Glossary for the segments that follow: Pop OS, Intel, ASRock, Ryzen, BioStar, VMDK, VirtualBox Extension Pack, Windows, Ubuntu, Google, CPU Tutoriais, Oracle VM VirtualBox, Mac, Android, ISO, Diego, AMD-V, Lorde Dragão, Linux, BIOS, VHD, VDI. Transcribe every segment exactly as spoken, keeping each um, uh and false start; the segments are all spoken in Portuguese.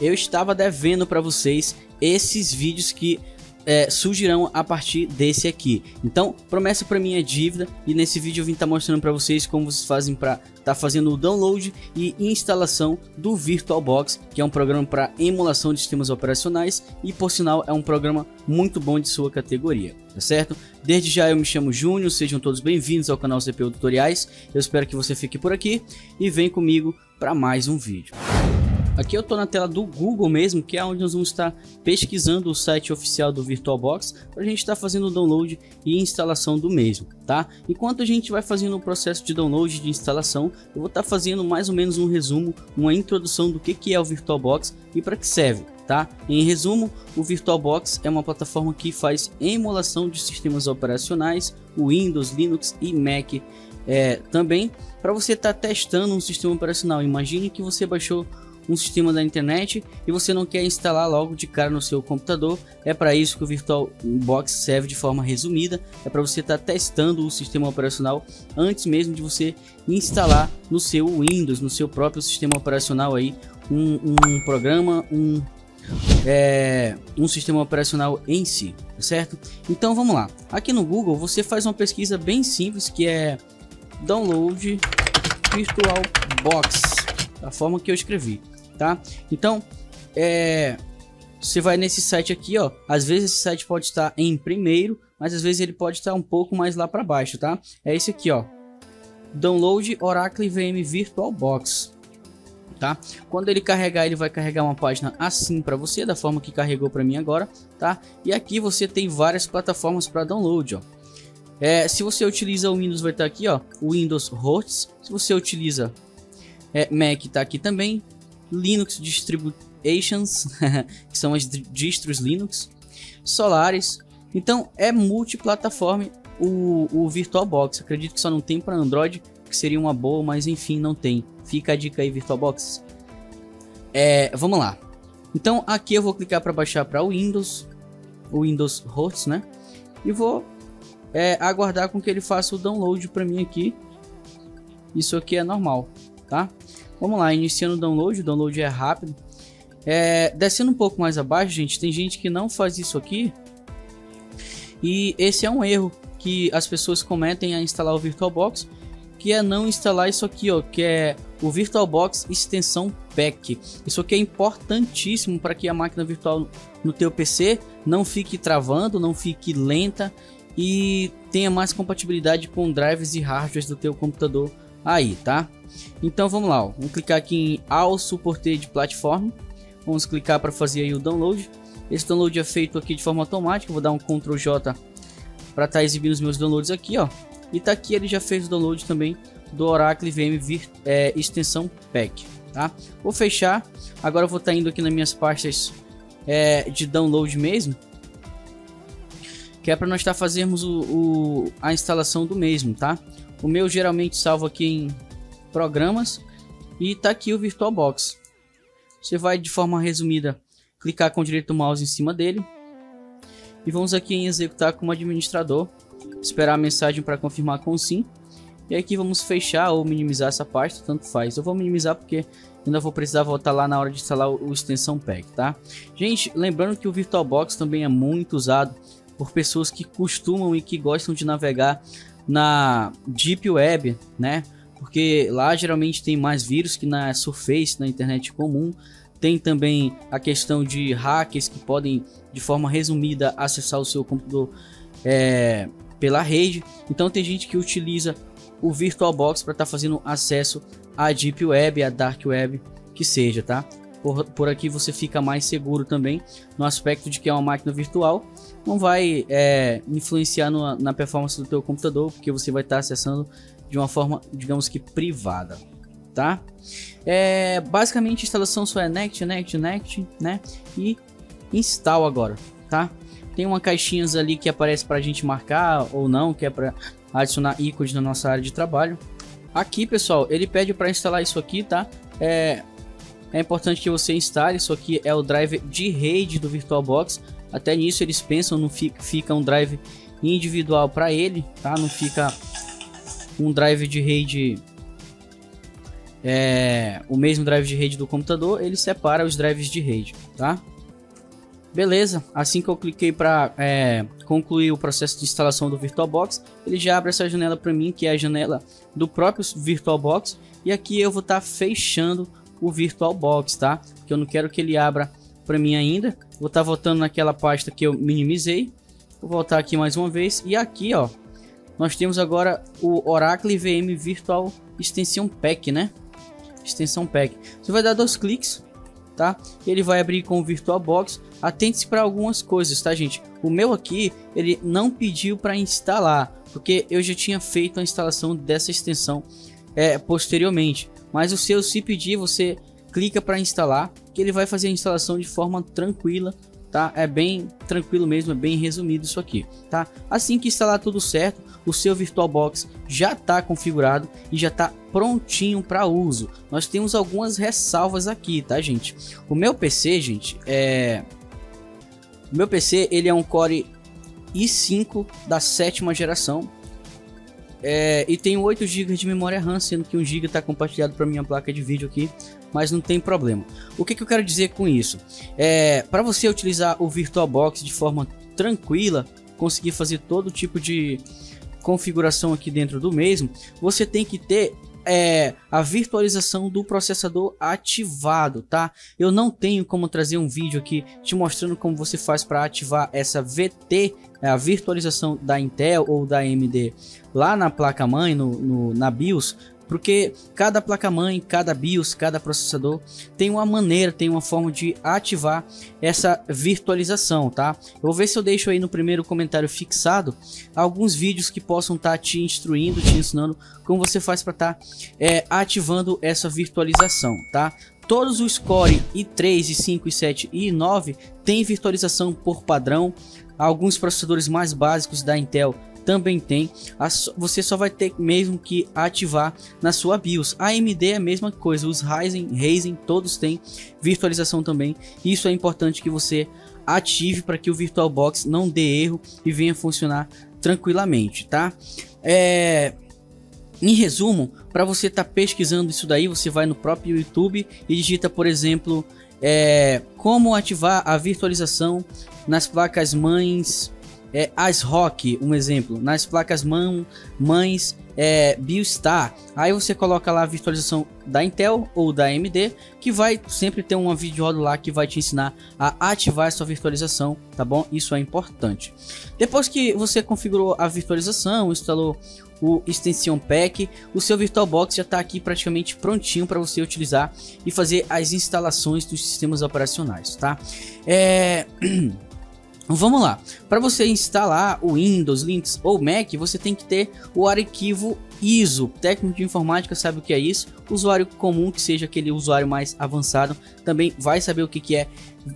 eu estava devendo para vocês esses vídeos que é, surgirão a partir desse aqui. Então, promessa para mim é dívida, e nesse vídeo eu vim estar tá mostrando para vocês como vocês fazem para tá fazendo o download e instalação do VirtualBox, que é um programa para emulação de sistemas operacionais e, por sinal, é um programa muito bom de sua categoria, tá certo? Desde já eu me chamo Júnior, sejam todos bem-vindos ao canal C P U Tutoriais, eu espero que você fique por aqui e vem comigo para mais um vídeo. Aqui eu estou na tela do Google mesmo, que é onde nós vamos estar pesquisando o site oficial do VirtualBox para a gente estar fazendo o download e instalação do mesmo, tá? Enquanto a gente vai fazendo o processo de download e de instalação, eu vou estar fazendo mais ou menos um resumo, uma introdução do que que é o VirtualBox e para que serve, tá? Em resumo, o VirtualBox é uma plataforma que faz emulação de sistemas operacionais, Windows, Linux e Mac. É, também para você estar testando um sistema operacional. Imagine que você baixou um sistema da internet e você não quer instalar logo de cara no seu computador. É para isso que o VirtualBox serve de forma resumida, é para você estar tá testando o sistema operacional antes mesmo de você instalar no seu Windows, no seu próprio sistema operacional aí, um, um programa, um, é, um sistema operacional em si, certo? Então vamos lá, aqui no Google você faz uma pesquisa bem simples que é download VirtualBox, da forma que eu escrevi, tá? Então, é, você vai nesse site aqui, ó. Às vezes esse site pode estar em primeiro, mas às vezes ele pode estar um pouco mais lá para baixo, tá? É esse aqui, ó. Download Oracle V M VirtualBox, tá? Quando ele carregar, ele vai carregar uma página assim para você, da forma que carregou para mim agora, tá? E aqui você tem várias plataformas para download, ó. É, se você utiliza o Windows, vai estar aqui, ó. Windows Hosts. Se você utiliza É, Mac, tá aqui também, Linux Distributions, que são as distros Linux, Solaris. Então é multiplataforma o, o VirtualBox. Acredito que só não tem para Android, que seria uma boa, mas enfim, não tem. Fica a dica aí, VirtualBox. É, vamos lá. Então aqui eu vou clicar para baixar para Windows, o Windows Hosts, né? E vou é, aguardar com que ele faça o download para mim aqui. Isso aqui é normal, tá? Vamos lá, iniciando o download, o download é rápido. É, descendo um pouco mais abaixo, gente, tem gente que não faz isso aqui. E esse é um erro que as pessoas cometem a instalar o VirtualBox, que é não instalar isso aqui, ó, que é o VirtualBox Extension Pack. Isso aqui é importantíssimo para que a máquina virtual no teu P C não fique travando, não fique lenta e tenha mais compatibilidade com drives e hardwares do teu computador aí, tá? Então vamos lá, ó. Vamos clicar aqui em All Supported Platform, vamos clicar para fazer aí o download. Esse download é feito aqui de forma automática, eu vou dar um control jota para estar tá exibindo os meus downloads aqui, ó. E tá aqui, ele já fez o download também do Oracle V M Vir, é, Extension Pack, tá? Vou fechar, agora eu vou estar tá indo aqui nas minhas pastas é, de download mesmo, que é para nós estar tá fazermos o, o, a instalação do mesmo, tá? O meu geralmente salvo aqui em programas e tá aqui o VirtualBox. Você vai de forma resumida clicar com o direito do mouse em cima dele e vamos aqui em executar como administrador, esperar a mensagem para confirmar com sim, e aqui vamos fechar ou minimizar essa pasta, tanto faz. Eu vou minimizar porque ainda vou precisar voltar lá na hora de instalar o Extension Pack, tá? Gente, lembrando que o VirtualBox também é muito usado por pessoas que costumam e que gostam de navegar na Deep Web, né? Porque lá geralmente tem mais vírus que na Surface, na internet comum. Tem também a questão de hackers que podem, de forma resumida, acessar o seu computador é, pela rede. Então tem gente que utiliza o VirtualBox para estar tá fazendo acesso à Deep Web, à Dark Web, que seja, tá? Por, por aqui você fica mais seguro também, no aspecto de que é uma máquina virtual, não vai é, influenciar no, na performance do teu computador, porque você vai estar tá acessando de uma forma, digamos que privada, tá? É, basicamente a instalação só é next, next, next, né? E install agora, tá? Tem uma caixinha ali que aparece para a gente marcar ou não, que é para adicionar ícones na nossa área de trabalho. Aqui, pessoal, ele pede para instalar isso aqui, tá? É... É importante que você instale, isso aqui é o driver de rede do VirtualBox. Até nisso eles pensam, não fica, fica um drive individual para ele, tá? Não fica um drive de rede é, o mesmo drive de rede do computador, ele separa os drives de rede, tá? Beleza, assim que eu cliquei para é, concluir o processo de instalação do VirtualBox, ele já abre essa janela para mim, que é a janela do próprio VirtualBox, e aqui eu vou estar tá fechando o VirtualBox, tá? Porque eu não quero que ele abra para mim ainda. Vou estar tá voltando naquela pasta que eu minimizei. Vou voltar aqui mais uma vez, e aqui, ó, nós temos agora o Oracle V M Virtual Extension Pack, né? Extensão Pack. Você vai dar dois cliques, tá? Ele vai abrir com o VirtualBox. Atente-se para algumas coisas, tá, gente? O meu aqui, ele não pediu para instalar, porque eu já tinha feito a instalação dessa extensão é, posteriormente. Mas o seu, se pedir, você clica para instalar, que ele vai fazer a instalação de forma tranquila, tá? É bem tranquilo mesmo, é bem resumido isso aqui, tá? Assim que instalar tudo certo, o seu VirtualBox já está configurado e já está prontinho para uso. Nós temos algumas ressalvas aqui, tá, gente? O meu P C, gente, é... O meu P C, ele é um Core i cinco da sétima geração, é... e tem oito gigas de memória RAM, sendo que um giga está compartilhado para minha placa de vídeo aqui, mas não tem problema. O que, que eu quero dizer com isso? É, para você utilizar o VirtualBox de forma tranquila, conseguir fazer todo tipo de configuração aqui dentro do mesmo, você tem que ter é, a virtualização do processador ativado, tá? Eu não tenho como trazer um vídeo aqui te mostrando como você faz para ativar essa V T, a virtualização da Intel ou da A M D, lá na placa-mãe, no, no, na BIOS, porque cada placa-mãe, cada BIOS, cada processador tem uma maneira, tem uma forma de ativar essa virtualização, tá? Eu vou ver se eu deixo aí no primeiro comentário fixado alguns vídeos que possam estar tá te instruindo, te ensinando como você faz para estar tá, é, ativando essa virtualização, tá? Todos os Core i três, i cinco, i sete e i nove tem virtualização por padrão. Alguns processadores mais básicos da Intel também tem, você só vai ter mesmo que ativar na sua BIOS. A AMD é a mesma coisa, os Ryzen, Ryzen todos têm virtualização também. Isso é importante que você ative para que o VirtualBox não dê erro e venha funcionar tranquilamente, tá? É... Em resumo, para você estar tá pesquisando isso daí, você vai no próprio YouTube e digita, por exemplo, é... como ativar a virtualização nas placas mães... É, ASRock, um exemplo, nas placas mãe, mães é, BioStar. Aí você coloca lá a virtualização da Intel ou da A M D, que vai sempre ter uma videoaula lá que vai te ensinar a ativar sua virtualização, tá bom? Isso é importante. Depois que você configurou a virtualização, instalou o Extension Pack, o seu VirtualBox já está aqui praticamente prontinho para você utilizar e fazer as instalações dos sistemas operacionais, tá? É... Vamos lá, para você instalar o Windows, Linux ou Mac, você tem que ter o arquivo I S O. O técnico de informática sabe o que é isso, o usuário comum, que seja aquele usuário mais avançado, também vai saber o que, que é,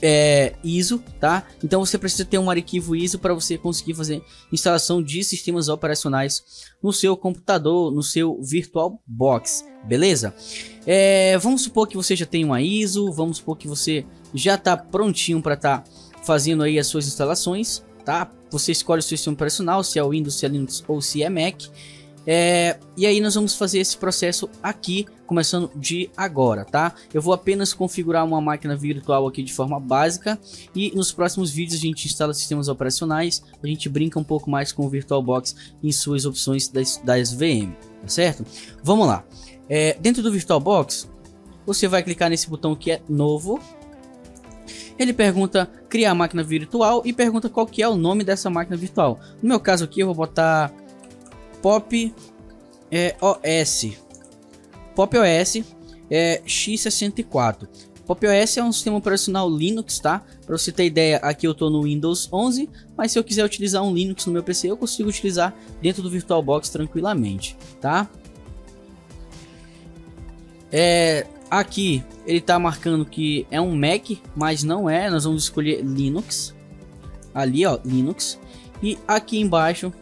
é I S O, tá? Então você precisa ter um arquivo I S O para você conseguir fazer instalação de sistemas operacionais no seu computador, no seu VirtualBox, beleza? É, vamos supor que você já tem uma I S O, vamos supor que você já está prontinho para estar... Tá fazendo aí as suas instalações, tá? Você escolhe o seu sistema operacional, se é o Windows, se é Linux ou se é Mac. É, e aí nós vamos fazer esse processo aqui, começando de agora, tá? Eu vou apenas configurar uma máquina virtual aqui de forma básica e nos próximos vídeos a gente instala sistemas operacionais, a gente brinca um pouco mais com o VirtualBox em suas opções das, das V M, tá certo? Vamos lá. É, dentro do VirtualBox, você vai clicar nesse botão que é novo. Ele pergunta criar máquina virtual e pergunta qual que é o nome dessa máquina virtual. No meu caso aqui eu vou botar Pop é, O S, Pop O S é, x sessenta e quatro. Pop O S é um sistema operacional Linux, tá? Para você ter ideia, aqui eu tô no Windows onze, mas se eu quiser utilizar um Linux no meu P C, eu consigo utilizar dentro do VirtualBox tranquilamente, tá? É... Aqui ele tá marcando que é um Mac, mas não é, nós vamos escolher Linux, ali ó, Linux, e aqui embaixo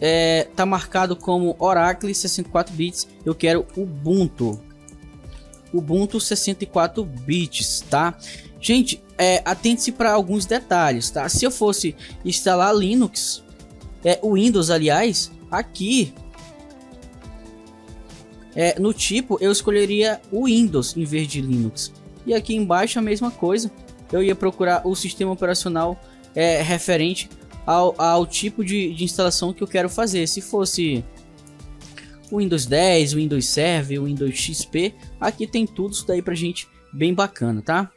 é, tá marcado como Oracle sessenta e quatro bits, eu quero Ubuntu, Ubuntu sessenta e quatro bits, tá? Gente, é, atente-se para alguns detalhes, tá? Se eu fosse instalar Linux, é, o Windows aliás, aqui... É, no tipo, eu escolheria o Windows em vez de Linux. E aqui embaixo a mesma coisa. Eu ia procurar o sistema operacional é, referente ao, ao tipo de, de instalação que eu quero fazer. Se fosse o Windows dez, o Windows Server, o Windows X P, aqui tem tudo isso daí pra gente, bem bacana, tá?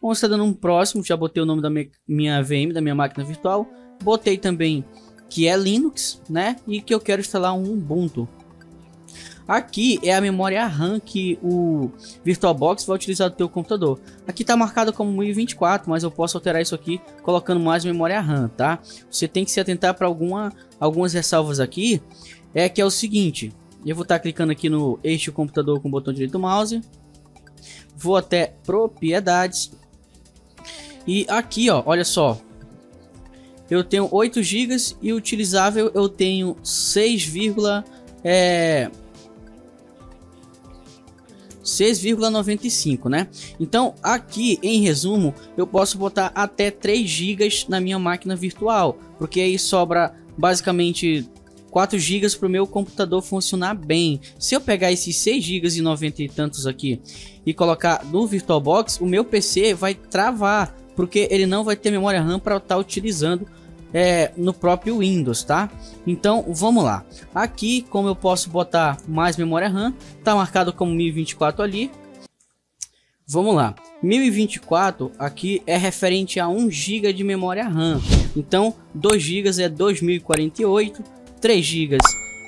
Vamos estar dando um próximo. Já botei o nome da minha, minha V M, da minha máquina virtual. Botei também que é Linux, né? E que eu quero instalar um Ubuntu. Aqui é a memória RAM que o VirtualBox vai utilizar do teu computador. Aqui tá marcado como mil e vinte e quatro, mas eu posso alterar isso aqui colocando mais memória RAM, tá? Você tem que se atentar para alguma, algumas ressalvas aqui. É que é o seguinte, eu vou estar clicando aqui no eixo do computador com o botão direito do mouse. Vou até propriedades. E aqui, ó, olha só. Eu tenho oito gigas e utilizável eu tenho seis vírgula noventa e cinco, né? Então aqui, em resumo, eu posso botar até três gigas na minha máquina virtual, porque aí sobra basicamente quatro gigas para o meu computador funcionar bem. Se eu pegar esses seis gigas e noventa e tantos aqui e colocar no VirtualBox, o meu P C vai travar, porque ele não vai ter memória RAM para estar utilizando é, no próprio Windows, tá? Então vamos lá. Aqui, como eu posso botar mais memória RAM, tá marcado como mil e vinte e quatro ali. Vamos lá, mil e vinte e quatro aqui é referente a um giga de memória RAM. Então dois gigas é dois mil e quarenta e oito. três gigas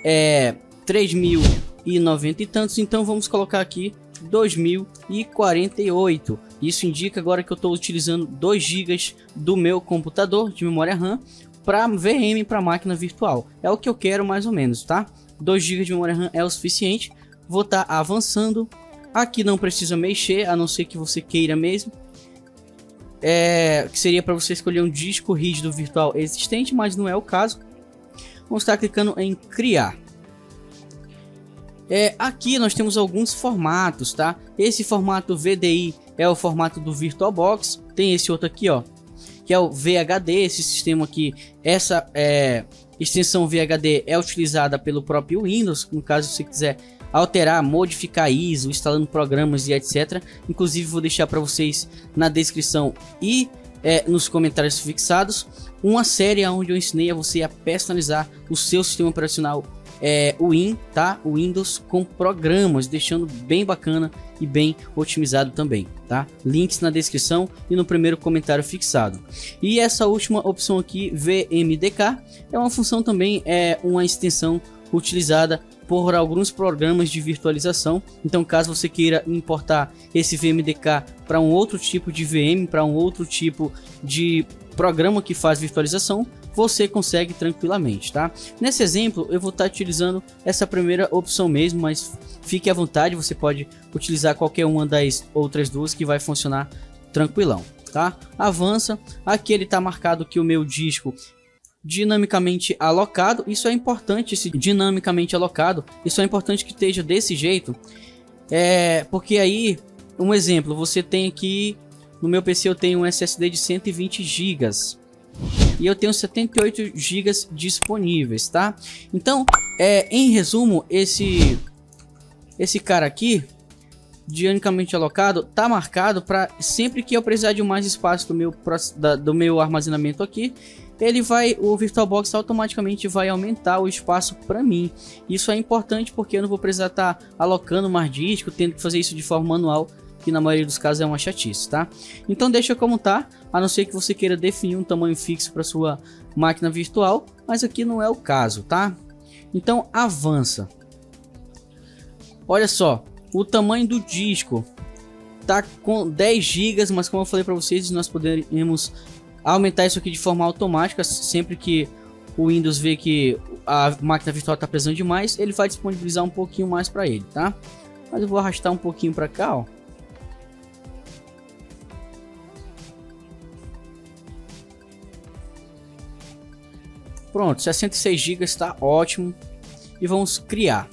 é três mil e noventa e tantos, então vamos colocar aqui dois mil e quarenta e oito. Isso indica agora que eu estou utilizando dois gigas do meu computador de memória RAM para V M, para máquina virtual. É o que eu quero mais ou menos, tá? dois gigas de memória RAM é o suficiente. Vou estar tá avançando. Aqui não precisa mexer, a não ser que você queira mesmo. É, que seria para você escolher um disco rígido virtual existente, mas não é o caso. Vamos estar clicando em criar. É, aqui nós temos alguns formatos, tá? Esse formato V D I é o formato do VirtualBox. Tem esse outro aqui, ó, que é o V H D. Esse sistema aqui, essa é, extensão V H D é utilizada pelo próprio Windows. No caso, se você quiser alterar, modificar I S O, instalando programas e etcétera. Inclusive, vou deixar para vocês na descrição e É, nos comentários fixados uma série onde eu ensinei a você a personalizar o seu sistema operacional é, Win, tá? Windows com programas, deixando bem bacana e bem otimizado também, tá? Links na descrição e no primeiro comentário fixado. E essa última opção aqui, V M D K, é uma função também, é uma extensão utilizada por alguns programas de virtualização. Então, caso você queira importar esse V M D K para um outro tipo de V M, para um outro tipo de programa que faz virtualização, você consegue tranquilamente, tá? Nesse exemplo, eu vou estar utilizando essa primeira opção mesmo, mas fique à vontade, você pode utilizar qualquer uma das outras duas que vai funcionar tranquilão, tá? Avança. Aqui ele está marcado que o meu disco dinamicamente alocado. Isso é importante, esse dinamicamente alocado. Isso é importante que esteja desse jeito, é porque aí, um exemplo, você tem aqui no meu P C, eu tenho um S S D de cento e vinte gigas e eu tenho setenta e oito gigas disponíveis, tá? Então, é, em resumo, esse esse cara aqui, dinamicamente alocado, tá marcado para sempre que eu precisar de mais espaço do meu da, do meu armazenamento aqui. Ele vai, o VirtualBox automaticamente vai aumentar o espaço para mim. Isso é importante porque eu não vou precisar estar tá alocando mais disco, tendo que fazer isso de forma manual, que na maioria dos casos é uma chatice, tá? Então deixa como tá, a não ser que você queira definir um tamanho fixo para sua máquina virtual, mas aqui não é o caso, tá? Então avança. Olha só, o tamanho do disco tá com dez gigas, mas como eu falei para vocês, nós podemos aumentar isso aqui de forma automática. Sempre que o Windows vê que a máquina virtual está pesando demais, ele vai disponibilizar um pouquinho mais para ele, tá? Mas eu vou arrastar um pouquinho para cá, ó. Pronto, sessenta e seis gigas está ótimo. E vamos criar.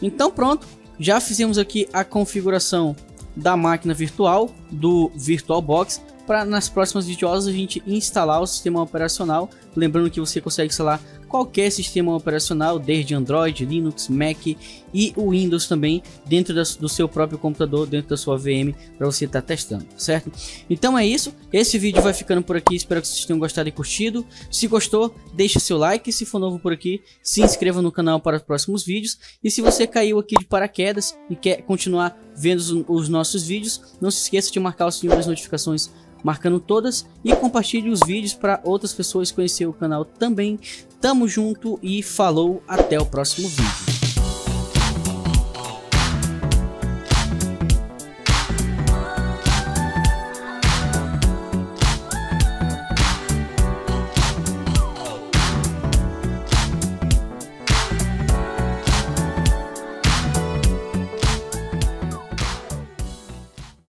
Então pronto, já fizemos aqui a configuração da máquina virtual do VirtualBox, para nas próximas videoaulas a gente instalar o sistema operacional. Lembrando que você consegue instalar qualquer sistema operacional, desde Android, Linux, Mac e o Windows também, dentro da, do seu próprio computador, dentro da sua V M, para você estar tá testando, certo? Então é isso, esse vídeo vai ficando por aqui, espero que vocês tenham gostado e curtido. Se gostou, deixe seu like, se for novo por aqui, se inscreva no canal para os próximos vídeos, e se você caiu aqui de paraquedas e quer continuar vendo os, os nossos vídeos, não se esqueça de marcar o sininho das notificações, marcando todas, e compartilhe os vídeos para outras pessoas conhecer o canal também. Tamo junto e falou, até o próximo vídeo.